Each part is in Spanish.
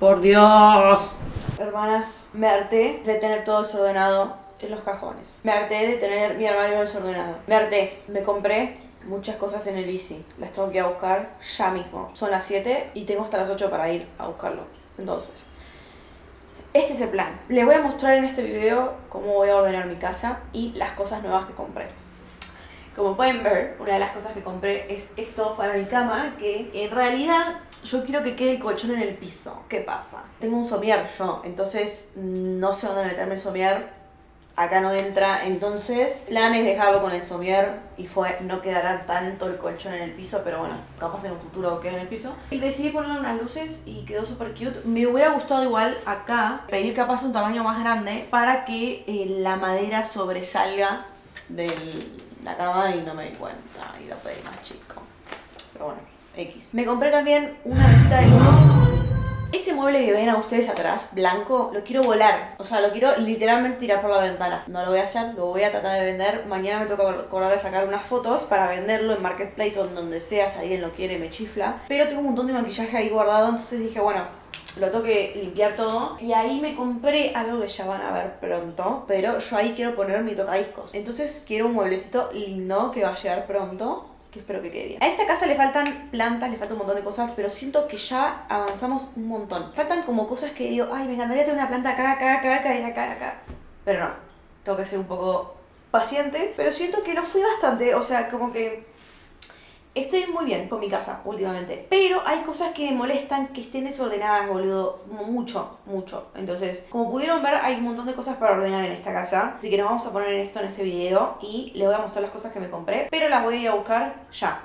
Por Dios. Hermanas, me harté de tener todo desordenado en los cajones. Me harté de tener mi armario desordenado. Me harté. Me compré muchas cosas en el Easy. Las tengo que ir a buscar ya mismo. Son las 7 y tengo hasta las 8 para ir a buscarlo. Entonces, este es el plan. Les voy a mostrar en este video cómo voy a ordenar mi casa y las cosas nuevas que compré. Como pueden ver, una de las cosas que compré es esto para mi cama, que en realidad yo quiero que quede el colchón en el piso. ¿Qué pasa? Tengo un somier yo, entonces no sé dónde meterme el somier. Acá no entra, entonces plan es dejarlo con el somier y fue, no quedará tanto el colchón en el piso, pero bueno, capaz en un futuro quede en el piso. Y decidí ponerle unas luces y quedó súper cute. Me hubiera gustado igual acá pedir capaz un tamaño más grande para que la madera sobresalga de la cama y no me di cuenta y lo pedí más chico. Pero bueno, X. Me compré también una mesita de luz. Ese mueble que ven a ustedes atrás, blanco, lo quiero volar. O sea, lo quiero literalmente tirar por la ventana. No lo voy a hacer, lo voy a tratar de vender. Mañana me toca acordar de sacar unas fotos para venderlo en Marketplace o en donde sea, si alguien lo quiere me chifla. Pero tengo un montón de maquillaje ahí guardado, entonces dije, bueno, lo tengo que limpiar todo. Y ahí me compré algo que ya van a ver pronto, pero yo ahí quiero poner mi tocadiscos. Entonces quiero un mueblecito lindo que va a llegar pronto, que espero que quede bien. A esta casa le faltan plantas, le falta un montón de cosas, pero siento que ya avanzamos un montón. Faltan como cosas que digo, ay, me encantaría tener una planta acá, acá, acá, acá, acá, acá. Pero no, tengo que ser un poco paciente, pero siento que lo fui bastante, o sea, como que estoy muy bien con mi casa últimamente. Pero hay cosas que me molestan que estén desordenadas, boludo. Mucho, mucho. Entonces, como pudieron ver, hay un montón de cosas para ordenar en esta casa. Así que nos vamos a poner en esto en este video. Y les voy a mostrar las cosas que me compré. Pero las voy a ir a buscar ya.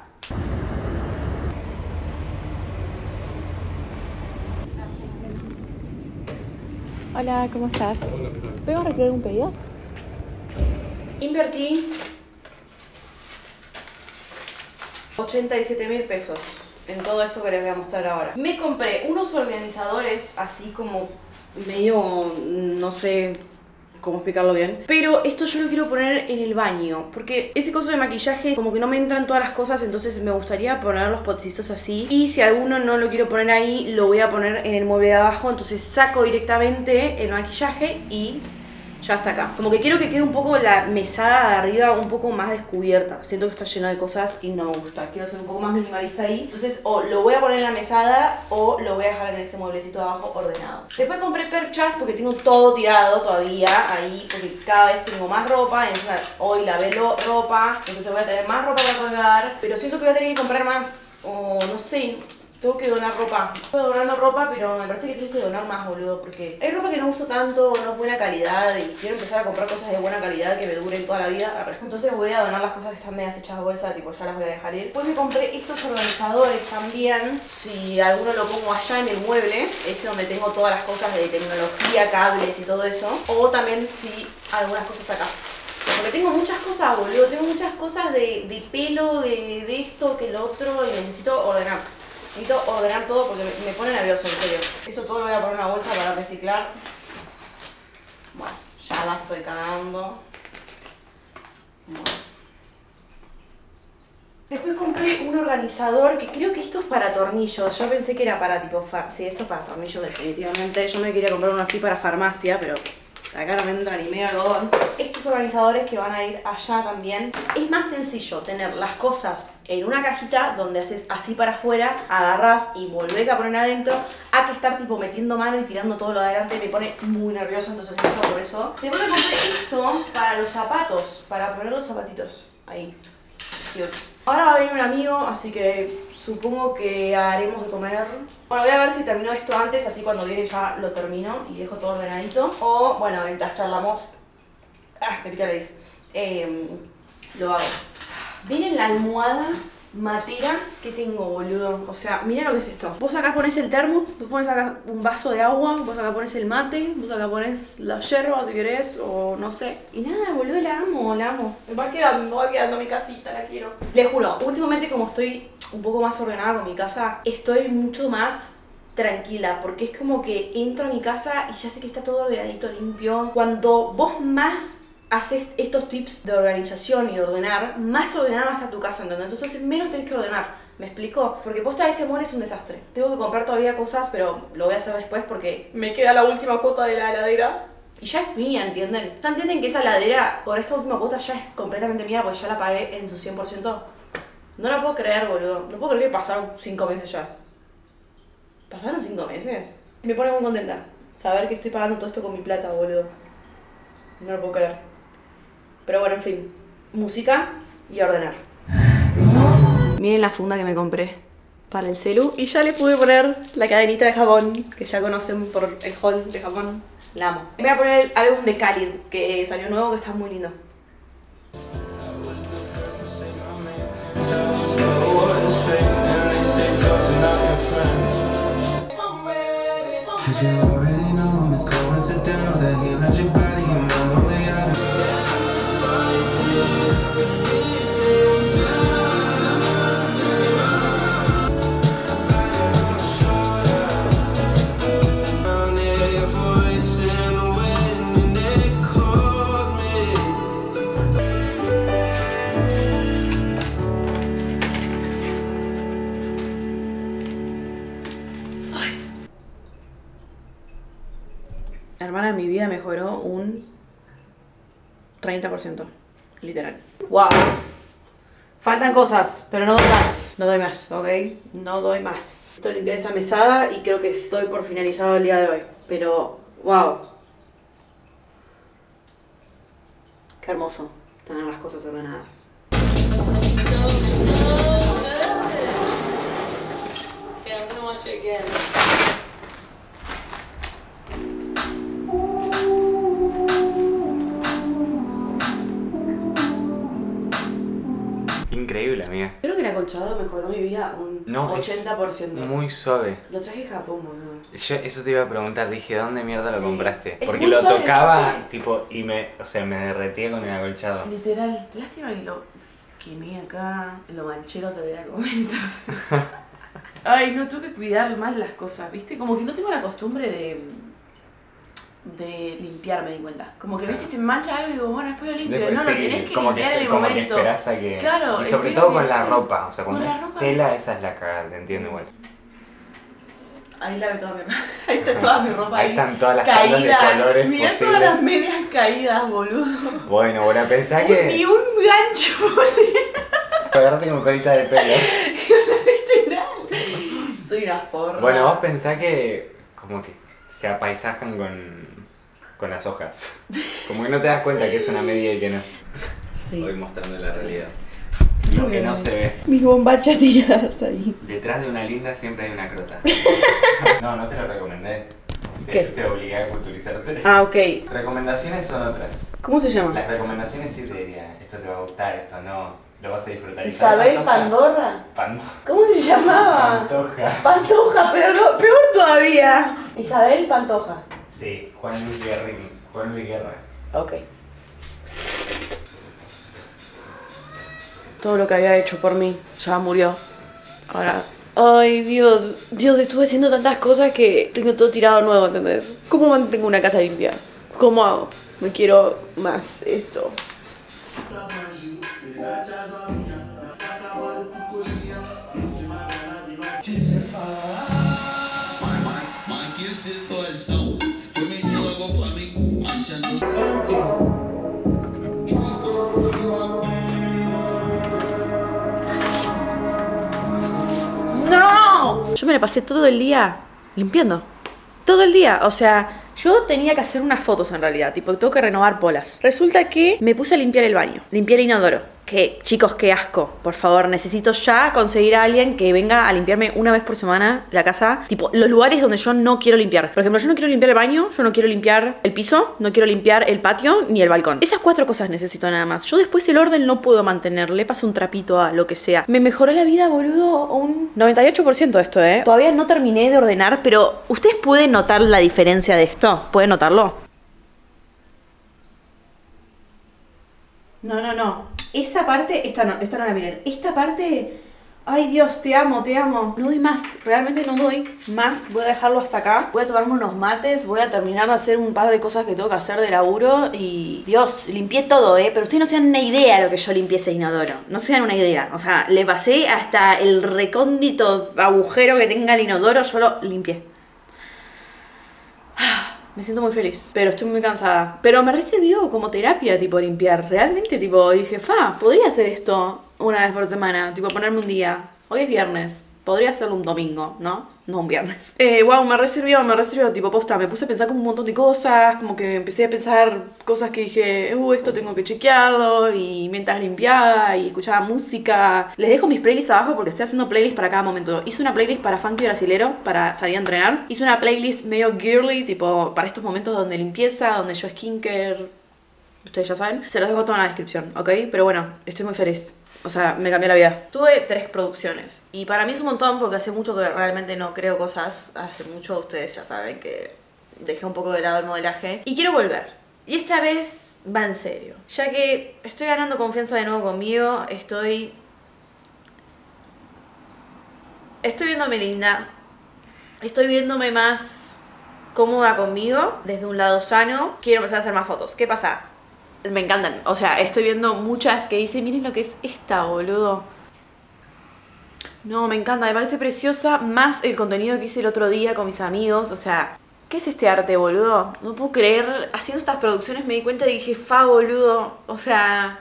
Hola, ¿cómo estás? Hola, ¿qué tal? ¿Puedo recrear un pedido? Invertí 87.000 pesos en todo esto que les voy a mostrar ahora. Me compré unos organizadores así como medio, no sé cómo explicarlo bien, pero esto yo lo quiero poner en el baño, porque ese coso de maquillaje como que no me entran todas las cosas, entonces me gustaría poner los potecitos así. Y si alguno no lo quiero poner ahí, lo voy a poner en el mueble de abajo, entonces saco directamente el maquillaje y ya está acá. Como que quiero que quede un poco la mesada de arriba un poco más descubierta. Siento que está llena de cosas y no me gusta. Quiero ser un poco más minimalista ahí. Entonces o lo voy a poner en la mesada o lo voy a dejar en ese mueblecito de abajo ordenado. Después compré perchas porque tengo todo tirado todavía ahí, porque cada vez tengo más ropa. Encima hoy lavé ropa, entonces voy a tener más ropa para colgar. Pero siento que voy a tener que comprar más, o no sé. Tengo que donar ropa. Estoy donando ropa, pero me parece que tengo que donar más, boludo, porque hay ropa que no uso tanto, no es buena calidad, y quiero empezar a comprar cosas de buena calidad que me duren toda la vida. Entonces voy a donar las cosas que están medias hechas de bolsa, tipo ya las voy a dejar ir. Después me compré estos organizadores también. Si alguno lo pongo allá en el mueble, ese donde tengo todas las cosas de tecnología, cables y todo eso. O también si algunas cosas acá. Porque tengo muchas cosas, boludo, tengo muchas cosas de pelo, de esto, que lo otro, y necesito ordenar. Necesito ordenar todo porque me pone nervioso, en serio. Esto todo lo voy a poner en una bolsa para reciclar. Bueno, ya la estoy cagando. Bueno. Después compré un organizador que creo que esto es para tornillos. Yo pensé que era para tipo sí, esto es para tornillos definitivamente. Yo me quería comprar uno así para farmacia, pero acá no me entra ni medio algodón. Estos organizadores que van a ir allá también. Es más sencillo tener las cosas en una cajita donde haces así para afuera, agarras y volvés a poner adentro, a que estar tipo metiendo mano y tirando todo lo de adelante. Me pone muy nervioso, entonces esto por eso. Después me compré esto para los zapatos, para poner los zapatitos ahí. Cute. Ahora va a venir un amigo, así que supongo que haremos de comer. Bueno, voy a ver si termino esto antes, así cuando viene ya lo termino y dejo todo ordenadito. O, bueno, mientras charlamos, me pica la nariz, lo hago. Viene la almohada matera que tengo, boludo. O sea, mira lo que es esto. Vos acá pones el termo, vos pones acá un vaso de agua, vos acá pones el mate, vos acá pones la yerba si querés, o no sé. Y nada, boludo, la amo, la amo. Me va quedando mi casita, la quiero. Les juro, últimamente como estoy un poco más ordenada con mi casa, estoy mucho más tranquila, porque es como que entro a mi casa y ya sé que está todo ordenadito, limpio. Cuando vos más haces estos tips de organización y de ordenar, más ordenada va a estar tu casa, ¿entendés? Entonces menos tenés que ordenar. ¿Me explico? Porque posta ese mall es un desastre. Tengo que comprar todavía cosas, pero lo voy a hacer después porque me queda la última cuota de la heladera. Y ya es mía, ¿entienden? ¿No entienden que esa heladera con esta última cuota ya es completamente mía porque ya la pagué en su 100%? No lo puedo creer, boludo. No puedo creer que pasaron 5 meses ya. ¿Pasaron 5 meses? Me pone muy contenta saber que estoy pagando todo esto con mi plata, boludo. No lo puedo creer. Pero bueno, en fin. Música y a ordenar. Miren la funda que me compré para el celu. Y ya le pude poner la cadenita de jabón, que ya conocen por el haul de Japón. La amo. Voy a poner el álbum de Khalid, que salió nuevo, que está muy lindo. Hermana, mi vida mejoró un 30%, literal. ¡Wow! Faltan cosas, pero no doy más. No doy más, ¿ok? No doy más. Estoy limpiando esta mesada y creo que estoy por finalizado el día de hoy. Pero, wow. Qué hermoso tener las cosas ordenadas. Increíble, amiga. Creo que el acolchado mejoró mi vida un 80%. Muy suave. Lo traje de Japón, boludo. Yo eso te iba a preguntar, dije, ¿dónde mierda lo compraste? Porque lo tocaba, tipo, y me derretía con el acolchado. Literal. Lástima que lo quemé acá, lo manché la otra vez a comer. Ay, no, tengo que cuidar más las cosas, ¿viste? Como que no tengo la costumbre de limpiar, me di cuenta. Como que, viste, se mancha algo y digo, bueno, después lo limpio. Después, no, sí, lo tenés que limpiar en el momento. Como que esperás a que... Claro. Y sobre todo con la ropa. O sea, cuando es tela, esa es la cagada, te entiendo igual. Ahí lavé toda mi ropa. Ahí está toda mi ropa. Ahí están todas las tablas de colores. Mirá posibles. Todas las medias caídas, boludo. Bueno, bueno, pensá que... Ni un gancho posible. Pegarte con colita de pelo. Soy una forra. Bueno, vos pensá que... Como que se apaisajan con las hojas. Como que no te das cuenta que es una media y que no. Sí. Voy mostrando la realidad. Lo que no se ve. Mis bombachas tiradas ahí. Detrás de una linda siempre hay una crota. No, no te lo recomendé. Te obligué a culturizarte. Ah, ok. Recomendaciones son otras. ¿Cómo se llaman? Las recomendaciones sí te diría, esto te va a gustar, esto no, lo vas a disfrutar. ¿Sabés Pandorra? Pandorra. ¿Cómo se llamaba? Pantoja. Pantoja, pero no, peor todavía. Isabel Pantoja. Sí, Juan Luis Guerrín. Juan Luis Guerra. Ok. Todo lo que había hecho por mí ya murió. Ahora... Ay, Dios. Dios, estuve haciendo tantas cosas que tengo todo tirado nuevo, ¿entendés? ¿Cómo mantengo una casa limpia? ¿Cómo hago? No quiero más esto. ¡No! Yo me la pasé todo el día limpiando. Todo el día, o sea, yo tenía que hacer unas fotos en realidad, tipo, tengo que renovar polas. Resulta que me puse a limpiar el baño, limpié el inodoro. Que, chicos, qué asco. Por favor, necesito ya conseguir a alguien que venga a limpiarme una vez por semana la casa. Tipo, los lugares donde yo no quiero limpiar. Por ejemplo, yo no quiero limpiar el baño, yo no quiero limpiar el piso, no quiero limpiar el patio ni el balcón. Esas 4 cosas necesito nada más. Yo después el orden no puedo mantener, le paso un trapito a lo que sea. Me mejoró la vida, boludo, un 98% esto, ¿eh? Todavía no terminé de ordenar, pero ¿ustedes pueden notar la diferencia de esto? ¿Pueden notarlo? No, no, no. Esa parte, esta no la miren. Esta parte, Ay Dios, te amo, te amo. No doy más, realmente no doy más. Voy a dejarlo hasta acá. Voy a tomarme unos mates, voy a terminar de hacer un par de cosas que tengo que hacer de laburo. Y Dios, limpié todo, pero ustedes no se dan una idea de lo que yo limpié ese inodoro. No se dan una idea, o sea, le pasé hasta el recóndito agujero que tenga el inodoro, yo lo limpié. Me siento muy feliz, pero estoy muy cansada. Pero me recibió como terapia, tipo, limpiar. Realmente, tipo, dije, fa, podría hacer esto una vez por semana. Tipo, ponerme un día. Hoy es viernes. Podría hacerlo un domingo, ¿no? No un viernes. Wow, me recibió, tipo, posta. Me puse a pensar como un montón de cosas. Como que empecé a pensar cosas que dije, esto tengo que chequearlo. Y mientras limpiaba y escuchaba música. Les dejo mis playlists abajo porque estoy haciendo playlists para cada momento. Hice una playlist para funky brasilero, para salir a entrenar. Hice una playlist medio girly, tipo, para estos momentos donde limpieza, donde yo skincare. Ustedes ya saben. Se los dejo todo en la descripción, ¿ok? Pero bueno, estoy muy feliz. O sea, me cambió la vida. Tuve 3 producciones. Y para mí es un montón porque hace mucho que realmente no creo cosas. Hace mucho, ustedes ya saben que dejé un poco de lado el modelaje. Y quiero volver. Y esta vez va en serio. Ya que estoy ganando confianza de nuevo conmigo. Estoy viéndome linda. Estoy viéndome más cómoda conmigo. Desde un lado sano. Quiero empezar a hacer más fotos. ¿Qué pasa? Me encantan, o sea, estoy viendo muchas que dicen, miren lo que es esta, boludo. No, me encanta, me parece preciosa, más el contenido que hice el otro día con mis amigos, o sea, ¿qué es este arte, boludo? No puedo creer, haciendo estas producciones me di cuenta y dije, fa, boludo, o sea,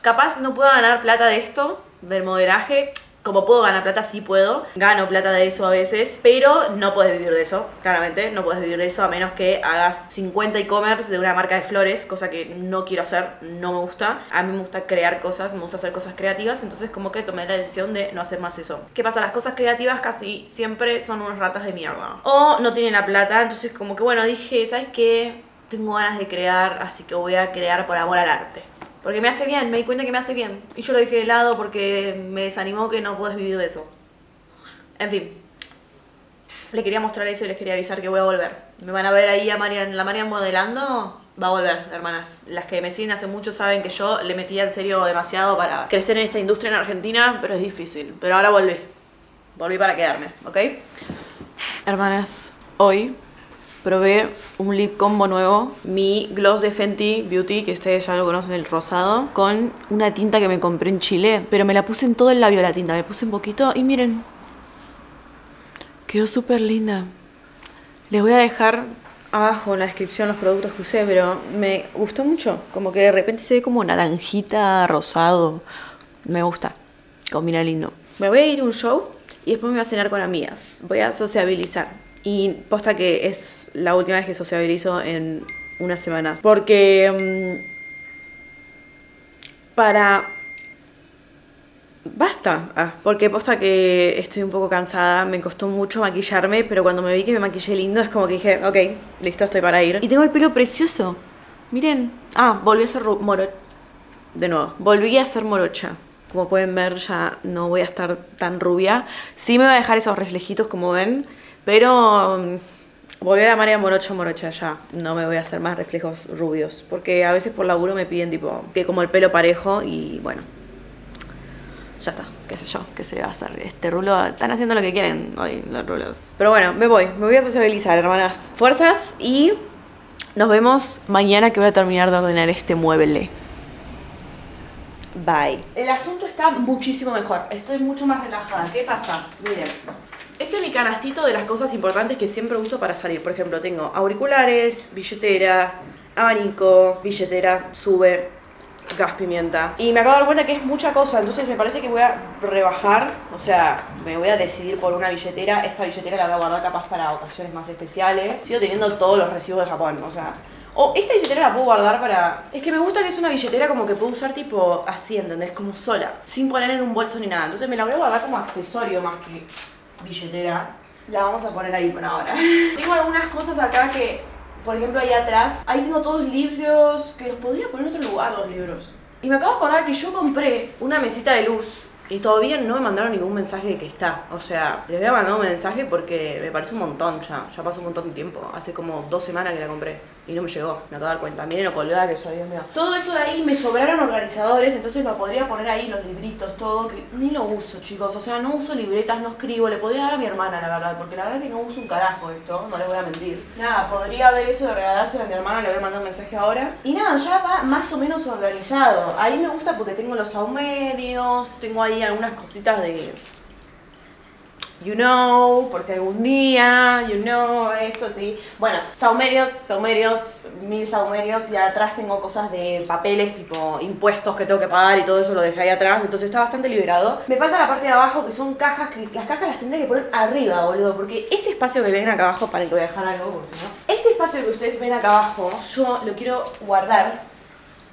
capaz no puedo ganar plata de esto, del modelaje. Como puedo ganar plata, sí puedo. Gano plata de eso a veces, pero no puedes vivir de eso, claramente. No puedes vivir de eso a menos que hagas 50 e-commerce de una marca de flores, cosa que no quiero hacer, no me gusta. A mí me gusta crear cosas, me gusta hacer cosas creativas, entonces como que tomé la decisión de no hacer más eso. ¿Qué pasa? Las cosas creativas casi siempre son unas ratas de mierda. O no tienen la plata, entonces como que bueno, dije, ¿sabes qué? Tengo ganas de crear, así que voy a crear por amor al arte. Porque me hace bien, me di cuenta que me hace bien. Y yo lo dejé de lado porque me desanimó que no puedes vivir de eso. En fin. Les quería mostrar eso y les quería avisar que voy a volver. Me van a ver ahí a Marian, la Marian modelando. Va a volver, hermanas. Las que me siguen hace mucho saben que yo le metía en serio demasiado para crecer en esta industria en Argentina. Pero es difícil. Pero ahora volví. Volví para quedarme, ¿ok? Hermanas, hoy probé un lip combo nuevo, mi gloss de Fenty Beauty, que ustedes ya lo conocen, el rosado, con una tinta que me compré en Chile, pero me la puse en todo el labio la tinta, me puse un poquito y miren, quedó súper linda. Les voy a dejar abajo en la descripción los productos que usé, pero me gustó mucho, como que de repente se ve como naranjita, rosado, me gusta, combina lindo. Me voy a ir a un show y después me voy a cenar con amigas, voy a sociabilizar. Y posta que es la última vez que sociabilizo en unas semanas. Porque basta. Porque posta que estoy un poco cansada. Me costó mucho maquillarme. Pero cuando me vi que me maquillé lindo, es como que dije, ok, listo, estoy para ir. Y tengo el pelo precioso. Miren. Ah, volví a ser morocha. De nuevo, volví a ser morocha. Como pueden ver, ya no voy a estar tan rubia. Sí me va a dejar esos reflejitos, como ven. Pero volví a la marea morocha ya. No me voy a hacer más reflejos rubios. Porque a veces por laburo me piden tipo que como el pelo parejo y bueno. Ya está, qué sé yo, qué se le va a hacer. Este rulo, están haciendo lo que quieren hoy los rulos. Pero bueno, me voy a sociabilizar, hermanas. Fuerzas y nos vemos mañana que voy a terminar de ordenar este mueble. Bye. El asunto está muchísimo mejor. Estoy mucho más relajada. ¿Qué pasa? Miren. Este es mi canastito de las cosas importantes que siempre uso para salir. Por ejemplo, tengo auriculares, billetera, abanico, billetera, sube, gas pimienta. Y me acabo de dar cuenta que es mucha cosa, entonces me parece que voy a rebajar. O sea, me voy a decidir por una billetera. Esta billetera la voy a guardar capaz para ocasiones más especiales. Sigo teniendo todos los recibos de Japón, o sea... O esta billetera la puedo guardar para... Es que me gusta que es una billetera como que puedo usar tipo así, ¿entendés? Como sola, sin poner en un bolso ni nada. Entonces me la voy a guardar como accesorio más que... billetera, la vamos a poner ahí por ahora. Tengo algunas cosas acá que, por ejemplo, ahí atrás, ahí tengo todos libros que los podría poner en otro lugar, los libros. Y me acabo de acordar que yo compré una mesita de luz y todavía no me mandaron ningún mensaje de que está. O sea, les voy a mandar un mensaje porque me parece un montón ya. Ya pasó un montón de tiempo, hace como 2 semanas que la compré. Y no me llegó, me acabo de dar cuenta. Miren lo colgada que soy, Dios mío. Todo eso de ahí me sobraron organizadores, entonces lo podría poner ahí, los libritos, todo, que ni lo uso, chicos. O sea, no uso libretas, no escribo. Le podría dar a mi hermana, la verdad, porque la verdad es que no uso un carajo esto, no les voy a mentir. Nada, podría ver eso de regalárselo a mi hermana, le voy a mandar un mensaje ahora. Y nada, ya va más o menos organizado. Ahí me gusta porque tengo los saumerios, tengo ahí algunas cositas de... You know, por si algún día, you know, eso sí. Bueno, saumerios, 1000 saumerios. Y atrás tengo cosas de papeles, tipo impuestos que tengo que pagar y todo eso lo dejé ahí atrás. Entonces está bastante liberado. Me falta la parte de abajo, que son cajas, que las cajas las tendré que poner arriba, boludo. Porque ese espacio que ven acá abajo, para que voy a dejar algo, por si no. Este espacio que ustedes ven acá abajo, yo lo quiero guardar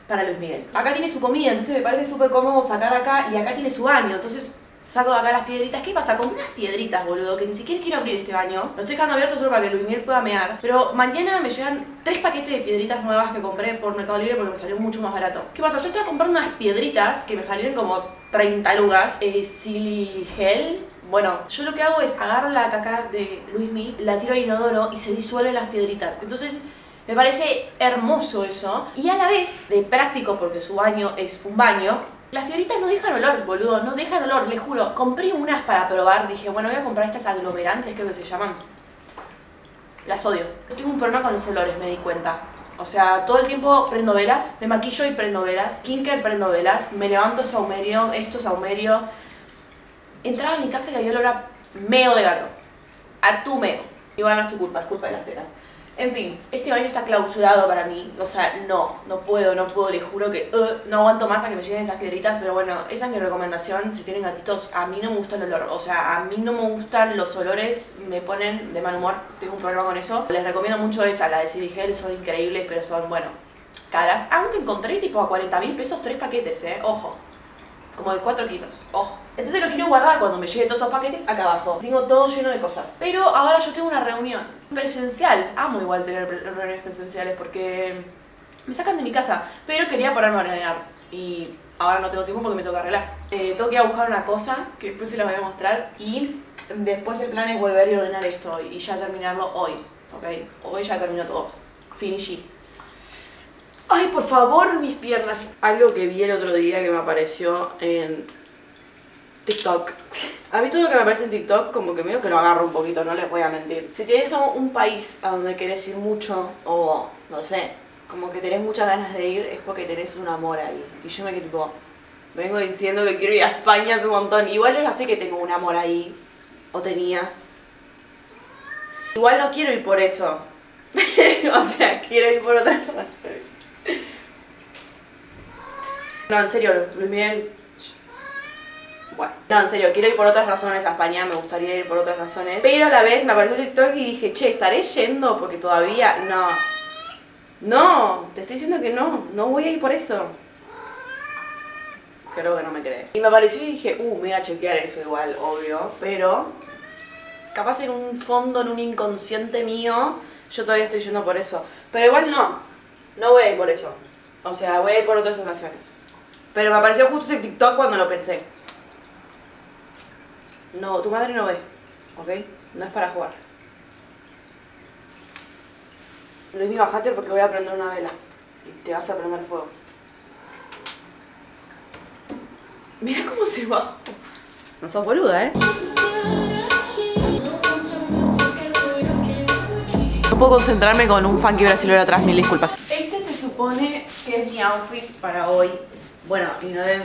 para Luis Miguel. Acá tiene su comida, entonces me parece súper cómodo sacar acá. Y acá tiene su baño, entonces... Saco de acá las piedritas. ¿Qué pasa? Con unas piedritas, boludo, que ni siquiera quiero abrir este baño. Lo estoy dejando abierto solo para que Luis Miguel pueda mear. Pero mañana me llegan 3 paquetes de piedritas nuevas que compré por Mercado Libre porque me salió mucho más barato. ¿Qué pasa? Yo estaba comprando unas piedritas que me salieron como 30 lucas. Silly Gel. Bueno, yo lo que hago es agarro la caca de Luis Miguel, la tiro al inodoro y se disuelven las piedritas. Entonces... me parece hermoso eso. Y a la vez, de práctico, porque su baño es un baño. Las piedritas no dejan olor, boludo, no dejan olor, les juro. Compré unas para probar, dije, bueno, voy a comprar estas aglomerantes, creo que se llaman. Las odio. Tengo un problema con los olores, me di cuenta. O sea, todo el tiempo prendo velas, me maquillo y prendo velas, skincare prendo velas, me levanto saumerio, esto saumerio. Entraba a mi casa y había olor a meo de gato. A tu meo. Igual no es tu culpa, es culpa de las piedras. En fin, este baño está clausurado para mí. O sea, no puedo, les juro que no aguanto más a que me lleguen esas piedritas. Pero bueno, esa es mi recomendación. Si tienen gatitos, a mí no me gusta el olor. O sea, a mí no me gustan los olores. Me ponen de mal humor, tengo un problema con eso. Les recomiendo mucho esa, la de Silly Gel. Son increíbles, pero son, bueno, caras. Aunque encontré tipo a 40.000 pesos 3 paquetes, ojo. Como de 4 kilos, ojo. Entonces lo quiero guardar cuando me lleguen todos esos paquetes acá abajo. Tengo todo lleno de cosas. Pero ahora yo tengo una reunión presencial. Amo igual tener reuniones presenciales porque me sacan de mi casa. Pero quería ponerme a ordenar. Y ahora no tengo tiempo porque me tengo que arreglar. Tengo que ir a buscar una cosa que después se las voy a mostrar. Y después el plan es volver y ordenar esto hoy. Y ya terminarlo hoy, ¿ok? Hoy ya termino todo. Finishy. Ay, por favor, mis piernas. Algo que vi el otro día que me apareció en TikTok. A mí todo lo que me aparece en TikTok como que medio que lo agarro un poquito, no les voy a mentir. Si tenés un país a donde querés ir mucho o, no sé, como que tenés muchas ganas de ir, es porque tenés un amor ahí. Y yo me quedé tipo, vengo diciendo que quiero ir a España hace un montón. Igual yo ya sé que tengo un amor ahí, o tenía. Igual no quiero ir por eso. O sea, quiero ir por otras razones. No, en serio, Luis Miguel... Bueno, no, en serio, quiero ir por otras razones a España, me gustaría ir por otras razones. Pero a la vez me apareció TikTok y dije, che, ¿estaré yendo? Porque todavía... No. No, te estoy diciendo que no, no voy a ir por eso. Creo que no me crees. Y me apareció y dije, me voy a chequear eso igual, obvio. Pero... capaz en un fondo, en un inconsciente mío, yo todavía estoy yendo por eso. Pero igual no, no voy a ir por eso. O sea, voy a ir por otras ocasiones. Pero me apareció justo ese TikTok cuando lo pensé. No, tu madre no ve, ¿ok? No es para jugar. Luis, mi bajate porque voy a prender una vela. Y te vas a prender fuego. Mira cómo se bajó. No sos boluda, ¿eh? No puedo concentrarme con un funky brasilero atrás, mil disculpas. Este se supone que es mi outfit para hoy. Bueno, y no de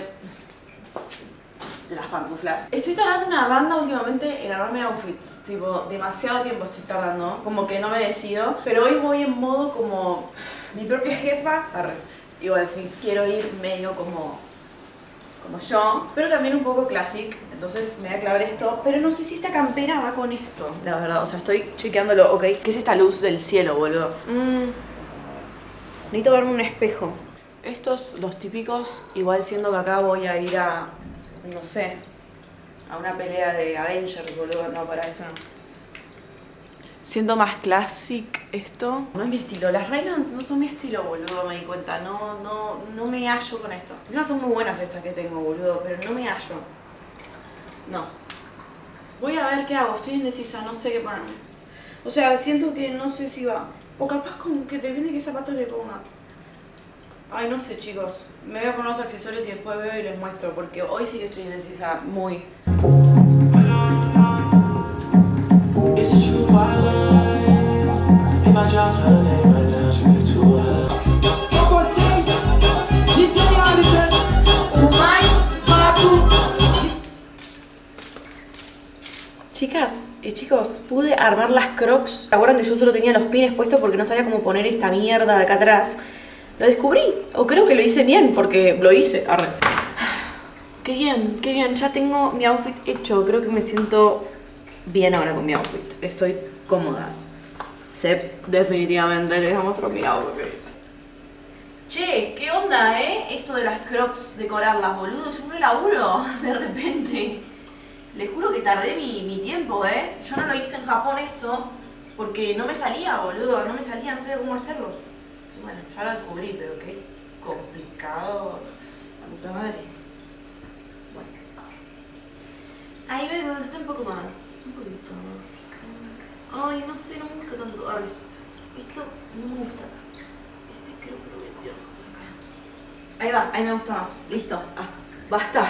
las pantuflas. Estoy tardando una banda últimamente en armarme outfits. Tipo, demasiado tiempo estoy tardando. Como que no me decido. Pero hoy voy en modo como mi propia jefa. Arre. Igual sí, quiero ir medio como yo. Pero también un poco classic. Entonces me voy a clavar esto. Pero no sé si esta campera va con esto. La verdad, o sea, estoy chequeándolo. Ok, ¿qué es esta luz del cielo, boludo? Necesito verme un espejo. Estos, los típicos, igual siendo que acá voy a ir a, no sé, a una pelea de Avengers, boludo, no, para esto no. Siendo más classic esto, no es mi estilo. Las Ray-Bans no son mi estilo, boludo, me di cuenta, no me hallo con esto. Encima son muy buenas estas que tengo, boludo, pero no me hallo. No. Voy a ver qué hago, estoy indecisa, no sé qué ponerme. O sea, siento que no sé si va. O capaz con que te viene qué zapatos le ponga. Ay, no sé, chicos. Me voy a poner los accesorios y después veo y les muestro, porque hoy sí que estoy indecisa muy. Chicas y chicos, pude armar las Crocs. ¿Se acuerdan que yo solo tenía los pines puestos porque no sabía cómo poner esta mierda de acá atrás? Lo descubrí, o creo que lo hice bien, porque lo hice. Arre. Qué bien, qué bien. Ya tengo mi outfit hecho. Creo que me siento bien ahora con mi outfit. Estoy cómoda. Definitivamente les voy a mostrar mi outfit. Che, qué onda, esto de las Crocs, decorarlas, boludo. Es un laburo, de repente. Les juro que tardé mi tiempo, Yo no lo hice en Japón esto, porque no me salía, boludo. No sabía cómo hacerlo. Bueno, ya lo descubrí, pero qué complicado. La puta madre. Bueno. Ahí me gusta un poco más. Un poquito más. Ay, no sé, no me gusta tanto. A ver, esto no me gusta. Este creo que lo voy a tirar más acá. Ahí va, ahí me gusta más. Listo. Ah, basta.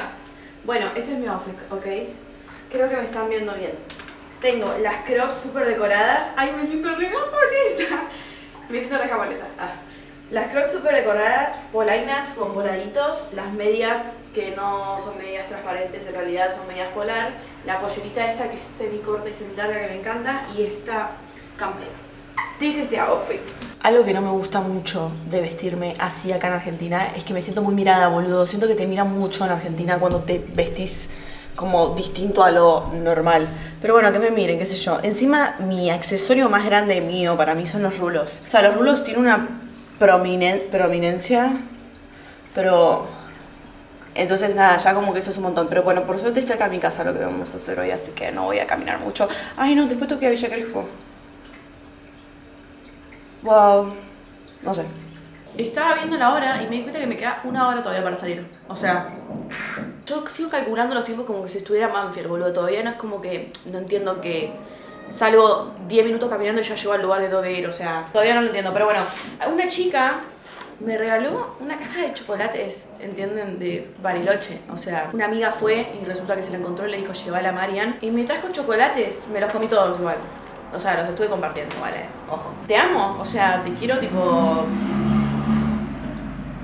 Bueno, este es mi outfit, ¿ok? Creo que me están viendo bien. Tengo las Crocs súper decoradas. Ay, me siento re japonesa. Me siento re japonesa. Ah. Las Crocs súper decoradas, polainas con voladitos, las medias que no son medias transparentes, en realidad son medias polar, la pollerita esta que es semi corta y semi larga que me encanta, y esta campera. This is the outfit. Algo que no me gusta mucho de vestirme así acá en Argentina es que me siento muy mirada, boludo. Siento que te miran mucho en Argentina cuando te vestís como distinto a lo normal. Pero bueno, que me miren, qué sé yo. Encima, mi accesorio más grande mío para mí son los rulos. O sea, los rulos tienen una prominencia, pero... Entonces nada, ya como que eso es un montón. Pero bueno, por suerte es cerca de mi casa lo que vamos a hacer hoy, así que no voy a caminar mucho. Ay no, después tengo que ir a Villa Crespo. Wow, no sé. Estaba viendo la hora y me di cuenta que me queda una hora todavía para salir. O sea, yo sigo calculando los tiempos como que si estuviera Manfield, boludo. Todavía no es como que no entiendo que salgo 10 minutos caminando y ya llego al lugar de donde ir. O sea, todavía no lo entiendo. Pero bueno, una chica me regaló una caja de chocolates, ¿entienden? De Bariloche. O sea, una amiga fue y resulta que se la encontró y le dijo, llévala a Marian. Y me trajo chocolates, me los comí todos igual. O sea, los estuve compartiendo, ¿vale? Ojo. Te amo, o sea, te quiero tipo...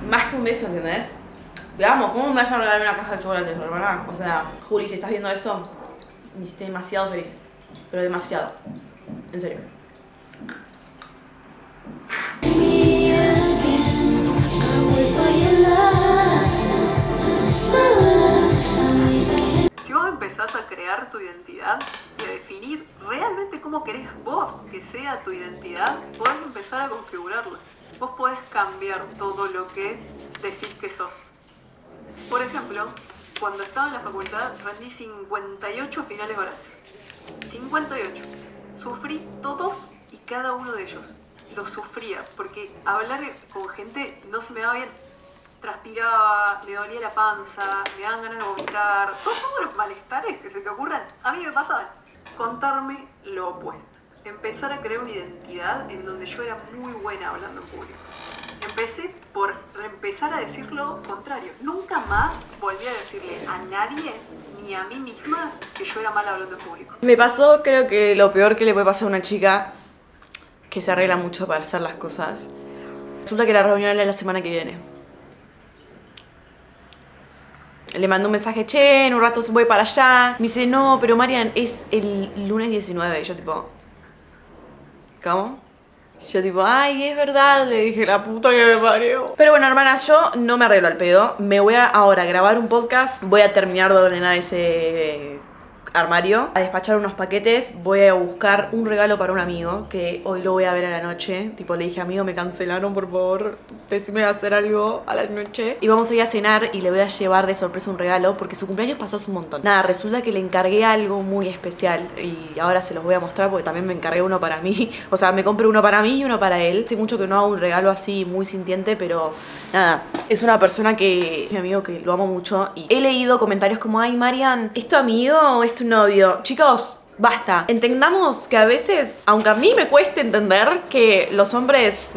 Más que un beso, ¿entendés? Te amo, ¿cómo me vas a regalar una caja de chocolates, hermana? O sea, Juli, si estás viendo esto, me hiciste demasiado feliz. Pero demasiado. En serio. Si vos empezás a crear tu identidad y a definir realmente cómo querés vos que sea tu identidad, podés empezar a configurarla. Vos podés cambiar todo lo que decís que sos. Por ejemplo, cuando estaba en la facultad rendí 58 finales orales. 58. Sufrí todos y cada uno de ellos. Los sufría porque hablar con gente no se me daba bien. Transpiraba, me dolía la panza, me daban ganas de vomitar. Todos los malestares que se te ocurran, a mí me pasaban. Contarme lo opuesto. Empezar a crear una identidad en donde yo era muy buena hablando en público. Empecé por empezar a decir lo contrario. Nunca más volví a decirle a nadie, ni a mí misma, que yo era mala hablando en público. Me pasó, creo que lo peor que le puede pasar a una chica que se arregla mucho para hacer las cosas. Resulta que la reunión es la semana que viene. Le mandó un mensaje, che, en un rato voy para allá. Me dice, no, pero Marian, es el lunes 19. Y yo tipo... ¿Cómo? Yo tipo, ay, es verdad, le dije, la puta que me parió. Pero bueno, hermanas, yo no me arreglo al pedo. Me voy a ahora grabar un podcast. Voy a terminar de ordenar ese armario, a despachar unos paquetes. Voy a buscar un regalo para un amigo, que hoy lo voy a ver a la noche. Tipo, le dije, amigo, me cancelaron, por favor, decime de hacer algo a la noche. Y vamos a ir a cenar y le voy a llevar de sorpresa un regalo, porque su cumpleaños pasó hace un montón. Nada, resulta que le encargué algo muy especial y ahora se los voy a mostrar, porque también me encargué uno para mí. O sea, me compré uno para mí y uno para él. Hace mucho que no hago un regalo así muy sintiente, pero nada, es una persona que... mi amigo, que lo amo mucho. Y he leído comentarios como, ay, Marian, ¿es tu amigo o es tu novio? Chicos, basta. Entendamos que a veces, aunque a mí me cueste entender que los hombres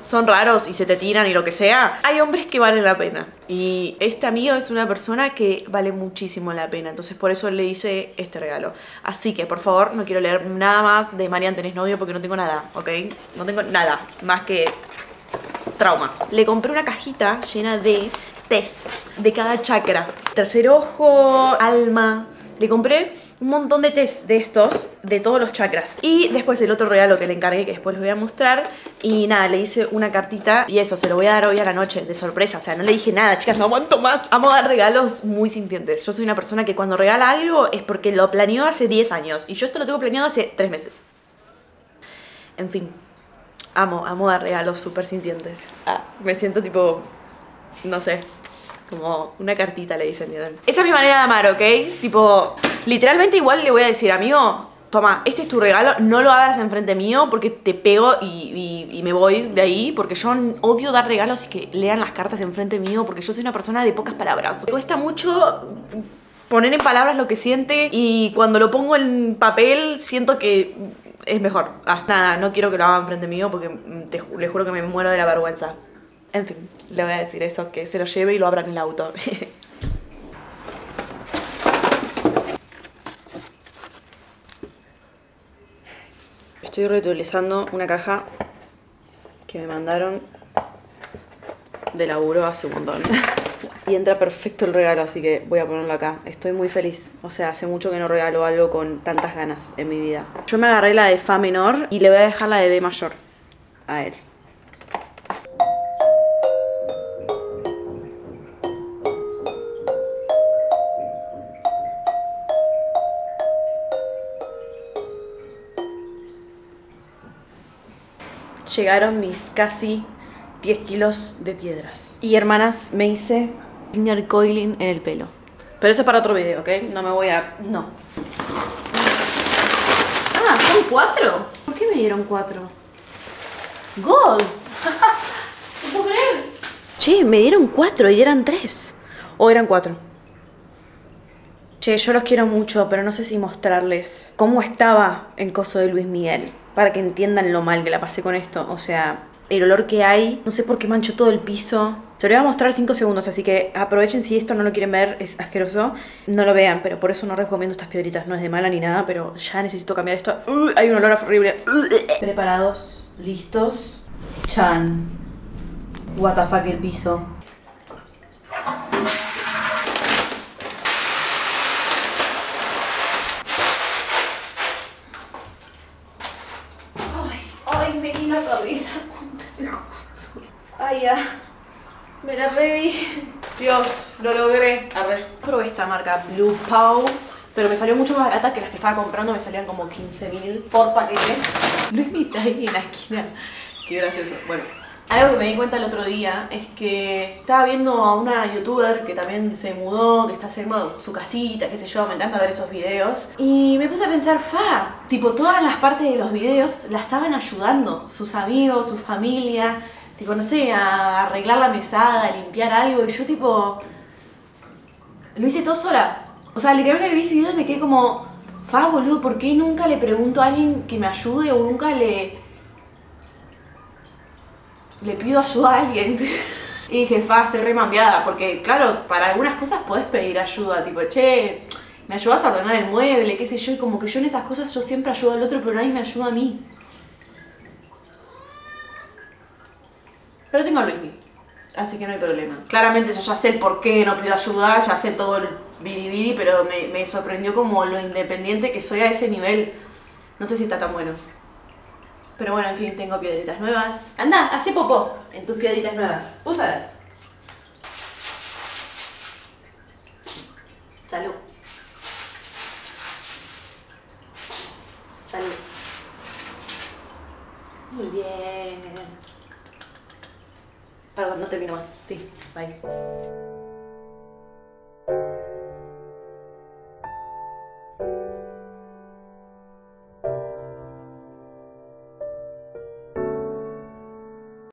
son raros y se te tiran y lo que sea, hay hombres que valen la pena. Y este amigo es una persona que vale muchísimo la pena. Entonces por eso le hice este regalo. Así que por favor, no quiero leer nada más de Marian tenés novio porque no tengo nada, ¿ok? No tengo nada más que traumas. Le compré una cajita llena de test de cada chakra. Tercer ojo, alma. Le compré un montón de test de estos, de todos los chakras. Y después el otro regalo que le encargué, que después les voy a mostrar. Y nada, le hice una cartita y eso, se lo voy a dar hoy a la noche, de sorpresa. O sea, no le dije nada, chicas, no aguanto más. Amo dar regalos muy sintientes. Yo soy una persona que cuando regala algo es porque lo planeó hace 10 años. Y yo esto lo tengo planeado hace 3 meses. En fin, amo dar regalos súper sintientes. Ah, me siento tipo, no sé, como una cartita le dicen. Esa es mi manera de amar, ¿ok? Tipo, literalmente igual le voy a decir, amigo, toma, este es tu regalo, no lo hagas enfrente mío porque te pego y me voy de ahí. Porque yo odio dar regalos y que lean las cartas enfrente mío, porque yo soy una persona de pocas palabras. Me cuesta mucho poner en palabras lo que siente, y cuando lo pongo en papel siento que es mejor. Ah, nada, no quiero que lo hagan enfrente mío porque les juro que me muero de la vergüenza. En fin, le voy a decir eso, que se lo lleve y lo abra en el auto. Estoy reutilizando una caja que me mandaron de laburo hace un montón. Y entra perfecto el regalo, así que voy a ponerlo acá. Estoy muy feliz. O sea, hace mucho que no regalo algo con tantas ganas en mi vida. Yo me agarré la de Fa menor y le voy a dejar la de D mayor a él. Llegaron mis casi 10 kilos de piedras. Y hermanas, me hice inner coiling en el pelo. Pero eso es para otro video, ¿ok? No me voy a... no. Ah, ¿son 4? ¿Por qué me dieron 4? ¡Gold! No puedo creer. Che, me dieron 4 y eran 3. O eran 4. Che, yo los quiero mucho, pero no sé si mostrarles cómo estaba en coso de Luis Miguel, para que entiendan lo mal que la pasé con esto. O sea, el olor que hay, no sé por qué manchó todo el piso. Se lo voy a mostrar 5 segundos, así que aprovechen. Si esto no lo quieren ver, es asqueroso, no lo vean, pero por eso no recomiendo estas piedritas. No es de mala ni nada, pero ya necesito cambiar esto. Hay un olor horrible. Preparados, listos. Chan. What the fuck el piso. Ay, ya. Me la reí. Dios, lo logré. Arre. Probé esta marca Blue Pow, pero me salió mucho más barata que las que estaba comprando. Me salían como 15.000 por paquete. No es mi tiny en la esquina. Qué gracioso. Bueno, algo que me di cuenta el otro día es que estaba viendo a una youtuber que también se mudó, que está haciendo su casita, qué sé yo. Me encanta ver esos videos. Y me puse a pensar, fa, tipo todas las partes de los videos la estaban ayudando. Sus amigos, su familia, tipo, no sé, a arreglar la mesada, a limpiar algo. Y yo tipo, lo hice todo sola. O sea, literalmente vi ese video y me quedé como, fa, boludo, ¿por qué nunca le pregunto a alguien que me ayude? O nunca le pido ayuda a alguien. Y dije, fa, estoy re mambiada. Porque claro, para algunas cosas podés pedir ayuda. Tipo, che, me ayudás a ordenar el mueble, qué sé yo. Y como que yo en esas cosas yo siempre ayudo al otro, pero nadie me ayuda a mí. Pero tengo a Luismi, así que no hay problema. Claramente yo ya sé el por qué no pido ayuda, ya sé todo el biribiri, pero me sorprendió como lo independiente que soy a ese nivel. No sé si está tan bueno. Pero bueno, en fin, tengo piedritas nuevas. Anda, hace popó en tus piedritas nuevas. Úsalas. Salud. Salud. Muy bien. Perdón, no termino más. Sí, bye.